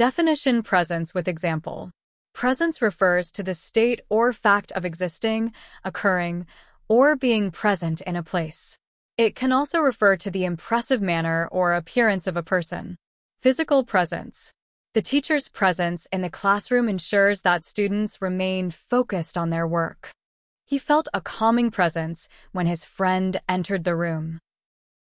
Definition: presence with example. Presence refers to the state or fact of existing, occurring, or being present in a place. It can also refer to the impressive manner or appearance of a person. Physical presence. The teacher's presence in the classroom ensures that students remain focused on their work. He felt a calming presence when his friend entered the room.